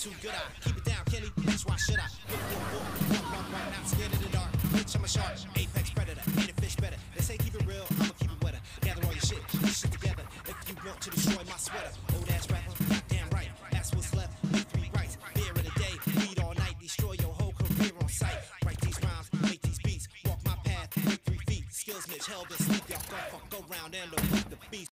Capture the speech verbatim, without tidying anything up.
too good I keep it down, Kenny, bitch, why should I? Look, look, look, walk, walk, walk, not scared of the dark. Bitch, I'm a shark, apex predator, ain't a fish better. They say keep it real, I'ma keep it wetter. Gather all your shit, put shit together. If you want to destroy my sweater, old ass rapper, damn right. That's what's left, with three rights. Beer of the day, weed all night, destroy your whole career on sight. Write these rhymes, make these beats, walk my path, break three feet. Skills, Mitch, hell, this sleep, y'all go fuck, go round and look at the beast.